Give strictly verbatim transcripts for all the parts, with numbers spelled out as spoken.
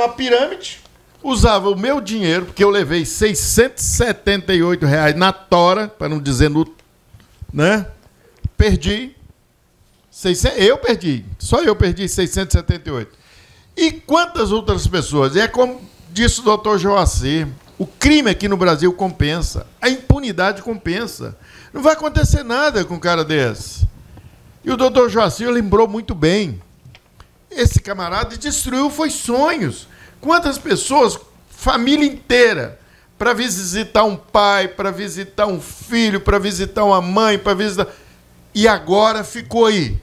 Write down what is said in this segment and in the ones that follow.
uma pirâmide. Usava o meu dinheiro, porque eu levei seiscentos e setenta e oito reais na tora, para não dizer no... né? Perdi. seiscentos, eu perdi. Só eu perdi seiscentos e setenta e oito. E quantas outras pessoas? E é como disse o doutor Joacir, o crime aqui no Brasil compensa. A impunidade compensa. Não vai acontecer nada com um cara desse. E o doutor Joacir lembrou muito bem. Esse camarada destruiu foi sonhos. Quantas pessoas, família inteira, para visitar um pai, para visitar um filho, para visitar uma mãe, para visitar... E agora ficou aí,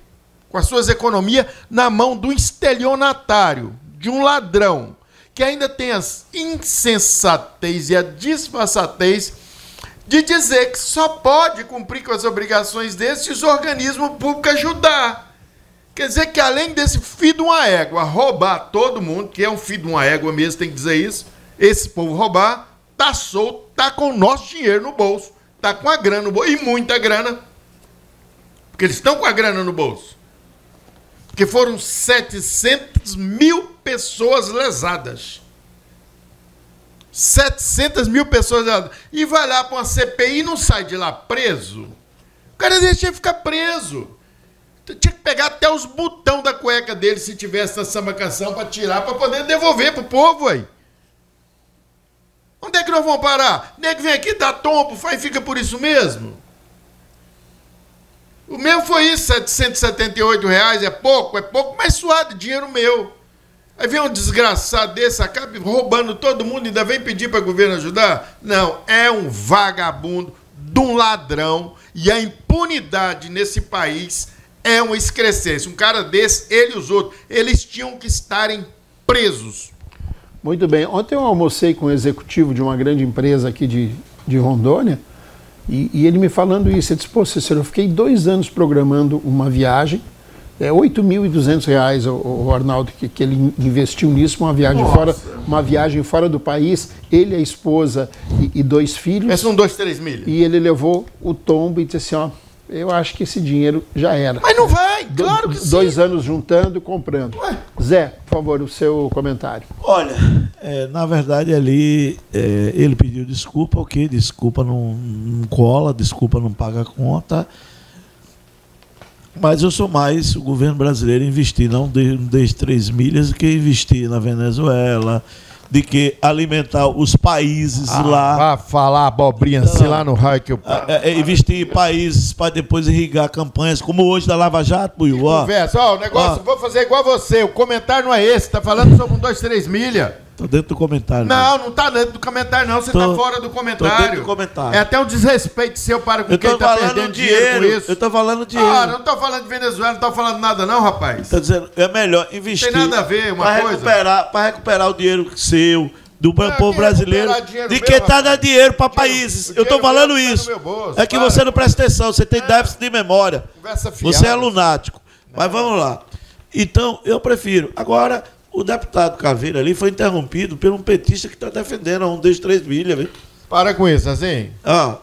com as suas economias, na mão do estelionatário, de um ladrão, que ainda tem a insensatez e a disfarçatez de dizer que só pode cumprir com as obrigações desses organismos públicos ajudar. Quer dizer que, além desse filho de uma égua roubar todo mundo, que é um filho de uma égua mesmo, tem que dizer isso, esse povo roubar, tá solto, tá com o nosso dinheiro no bolso, tá com a grana no bolso, e muita grana, porque eles estão com a grana no bolso. Porque foram setecentas mil pessoas lesadas. setecentas mil pessoas lesadas. E vai lá para uma C P I e não sai de lá preso. O cara deixa ele ficar preso. Tinha que pegar até os botões da cueca dele, se tivesse na sambacação, para tirar, para poder devolver para o povo, aí. Onde é que nós vamos parar? Nego vem aqui, dá tombo, faz, fica por isso mesmo. O meu foi isso, setecentos e setenta e oito reais, é pouco, é pouco, mas suado, dinheiro meu. Aí vem um desgraçado desse, acaba roubando todo mundo, ainda vem pedir para o governo ajudar? Não, é um vagabundo, de um ladrão, e a impunidade nesse país... é uma excrescência. Um cara desse, ele e os outros, eles tinham que estarem presos. Muito bem. Ontem eu almocei com um executivo de uma grande empresa aqui de, de Rondônia e, e ele me falando isso. Ele disse, pô, Cícero, eu fiquei dois anos programando uma viagem, é oito mil e duzentos reais o, o Arnaldo, que, que ele investiu nisso, uma viagem, fora, uma viagem fora do país, ele, a esposa e, e dois filhos. Esses são dois, três milhas. E ele levou o tombo e disse assim, ó, eu acho que esse dinheiro já era. Mas não vai, claro que sim. Dois anos juntando, comprando. Ué. Zé, por favor, o seu comentário. Olha, é, na verdade ali é, ele pediu desculpa, ok, desculpa não, não cola, desculpa não paga a conta. Mas eu sou mais o governo brasileiro investir, não desde três milhas, do que investir na Venezuela... de que alimentar os países ah, lá... Vai falar abobrinha então, assim lá no raio que eu... É, é, investir em países para depois irrigar campanhas, como hoje da Lava Jato, Buiu. Conversa, ó, o negócio, ó. Vou fazer igual você, o comentário não é esse, tá falando sobre um, dois, três milha. Tô dentro do comentário. Não, né? Não tá dentro do comentário, não, você tô, tá fora do comentário. Tô dentro do comentário. É até um desrespeito seu para com quem tá perdendo dinheiro. dinheiro com isso. Eu tô falando dinheiro. Ah, não tô falando de Venezuela, não tô falando nada não, rapaz. Tô dizendo, é melhor investir... Tem nada a ver, uma pra coisa. Recuperar, para recuperar o dinheiro seu, do não, povo brasileiro, de quem tá dando dinheiro para países. Eu tô falando meu, isso. Tá bolso, é que para. Você não presta atenção, você tem é. déficit de memória. Conversa fiada. Você é lunático. Não. Mas vamos lá. Então, eu prefiro. Agora... O deputado Caveira ali foi interrompido por um petista que está defendendo a um, dois, três milhas. Viu? Para com isso, assim. Ah,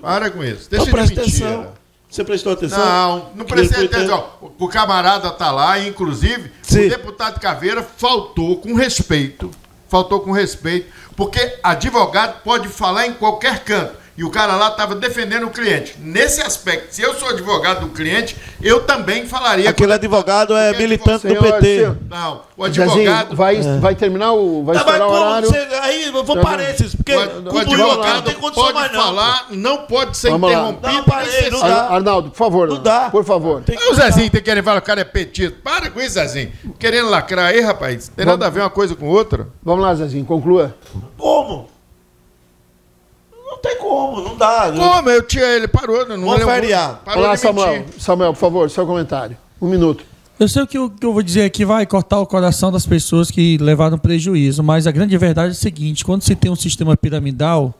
para com isso. Deixa de mentira. Atenção. Você prestou atenção? Não, não prestei atenção. O camarada está lá, inclusive, sim. O deputado Caveira faltou com respeito. Faltou com respeito, porque advogado pode falar em qualquer canto. E o cara lá estava defendendo o cliente. Nesse aspecto, se eu sou advogado do cliente, eu também falaria... Aquele advogado é militante do P T. Não, o advogado... Vai, é. vai terminar o... Vai estourar o horário. Você, aí eu vou parar esses, porque o advogado não tem condição mais não. Pode falar, não pode ser vamos interrompido. Não, parei, não dá. Arnaldo, por favor. Não dá. Por favor. Tem que o Zezinho tem querendo falar, o cara é petista. Para com isso, Zezinho. Querendo lacrar aí, rapaz. Tem vamos. nada a ver uma coisa com outra. Vamos lá, Zezinho, conclua. Como? Não tem como, não dá. Como? Eu tinha ele, parou. Não vou feriar. Olá, Samuel. Samuel, por favor, seu comentário. Um minuto. Eu sei que o que eu vou dizer aqui vai cortar o coração das pessoas que levaram prejuízo, mas a grande verdade é o seguinte, quando se tem um sistema piramidal,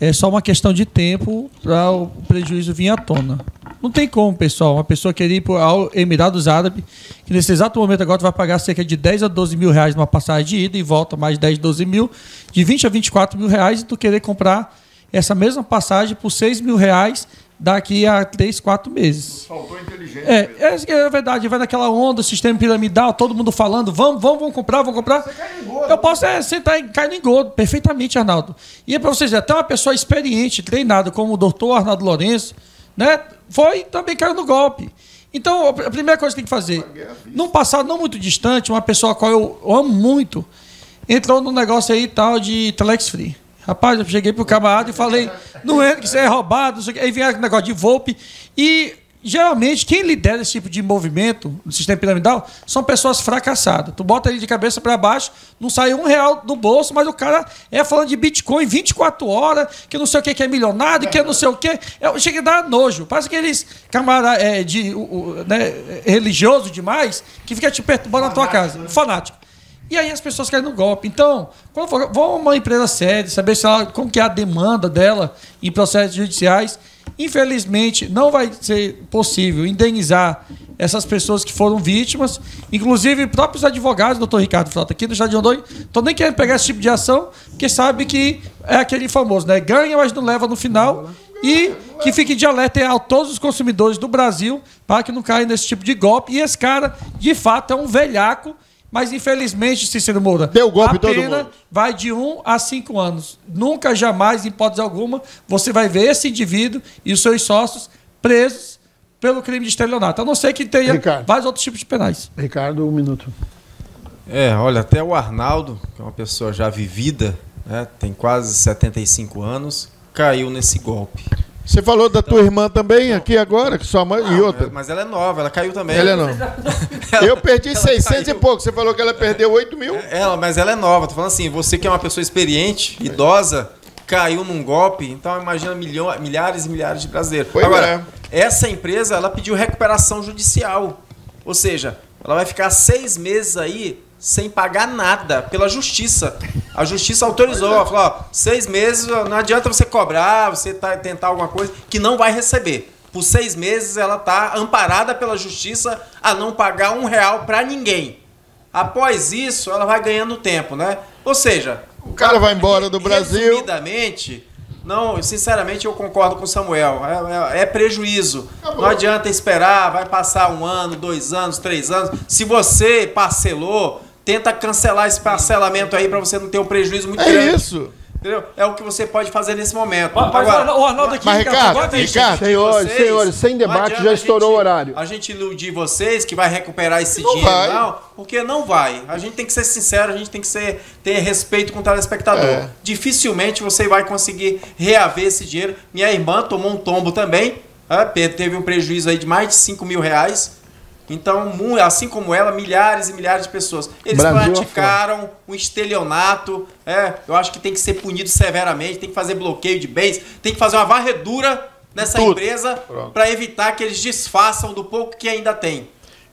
é só uma questão de tempo para o prejuízo vir à tona. Não tem como, pessoal, uma pessoa querer ir para o Emirados Árabes, que nesse exato momento agora vai pagar cerca de dez a doze mil reais numa passagem de ida e volta, mais dez, doze mil, de vinte a vinte e quatro mil reais, e tu querer comprar essa mesma passagem por seis mil reais daqui a três, quatro meses. Faltou inteligência. É, é, é verdade, vai naquela onda, sistema piramidal, todo mundo falando, vamos, vamos, vamos comprar, vamos comprar. Você cai em gordo. Eu posso é, sentar e cair em gordo, perfeitamente, Arnaldo. E é para vocês, até uma pessoa experiente, treinada, como o doutor Arnaldo Lourenço, né, foi também caiu no golpe. Então, a primeira coisa que tem que fazer, num passado não muito distante, uma pessoa a qual eu amo muito, entrou num negócio aí tal de Telex Free. Rapaz, eu cheguei pro camarada e falei, não entra, que isso é roubado, isso aqui. Aí vem aquele negócio de Volpe. E, geralmente, quem lidera esse tipo de movimento no sistema piramidal são pessoas fracassadas. Tu bota ele de cabeça para baixo, não sai um real do bolso, mas o cara é falando de Bitcoin vinte e quatro horas, que não sei o que, que é milionário, que é não sei o que. Chega a dar nojo. Parece aqueles camarada é, de, o, né, religioso demais que fica te perturbando na tua casa. Né? Fanático. E aí as pessoas caem no golpe. Então, quando for, vão a uma empresa séria, saber se ela, como que é a demanda dela em processos judiciais. Infelizmente, não vai ser possível indenizar essas pessoas que foram vítimas. Inclusive, próprios advogados, doutor Ricardo Frota, aqui do Estado de Rondônia, estão nem querendo pegar esse tipo de ação, porque sabe que é aquele famoso, né? Ganha, mas não leva no final. E que fique de alerta a todos os consumidores do Brasil para que não caia nesse tipo de golpe. E esse cara, de fato, é um velhaco. Mas, infelizmente, Cícero Moura, deu golpe a pena vai de um a cinco anos. Nunca, jamais, em hipótese alguma, você vai ver esse indivíduo e os seus sócios presos pelo crime de estelionato. A não ser que tenha Ricardo. vários outros tipos de penais. Ricardo, um minuto. É, olha, até o Arnaldo, que é uma pessoa já vivida, né, tem quase setenta e cinco anos, caiu nesse golpe. Você falou da então, tua irmã também não, aqui agora, que sua mãe não, e outra. Mas ela é nova, ela caiu também. Ela é nova. ela, eu perdi seiscentos e pouco. Você falou que ela perdeu oito mil. Ela, mas ela é nova. Tô falando assim, você que é uma pessoa experiente, idosa, caiu num golpe. Então imagina milhões, milhares e milhares de brasileiros. Foi agora, é. essa empresa, ela pediu recuperação judicial. Ou seja, ela vai ficar seis meses aí sem pagar nada pela justiça. A justiça autorizou, ela falou, ó, seis meses, não adianta você cobrar, você tá, tentar alguma coisa que não vai receber. Por seis meses ela está amparada pela justiça a não pagar um real para ninguém. Após isso, ela vai ganhando tempo, né? Ou seja... O cara, cara vai embora do Brasil... Resumidamente, não, sinceramente eu concordo com o Samuel, é, é, é prejuízo. Acabou. Não adianta esperar, vai passar um ano, dois anos, três anos. Se você parcelou... Tenta cancelar esse parcelamento aí para você não ter um prejuízo muito é grande. É isso. Entendeu? É o que você pode fazer nesse momento. Mas, agora, o Arnaldo aqui... Mas, Ricardo, Ricardo, Ricardo senhores, senhores, sem debate, já estourou o horário. A gente iludir vocês que vai recuperar esse não dinheiro, vai. não, porque não vai. A gente tem que ser sincero, a gente tem que ser, ter respeito com o telespectador. É. Dificilmente você vai conseguir reaver esse dinheiro. Minha irmã tomou um tombo também, teve um prejuízo aí de mais de cinco mil reais. Então, assim como ela, milhares e milhares de pessoas. Eles Brasil praticaram o um estelionato. É, eu acho que tem que ser punido severamente, tem que fazer bloqueio de bens, tem que fazer uma varredura nessa Tudo. empresa para evitar que eles desfaçam do pouco que ainda tem.